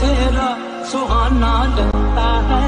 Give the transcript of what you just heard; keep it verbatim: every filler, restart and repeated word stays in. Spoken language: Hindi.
चेहरा सुहाना लगता है।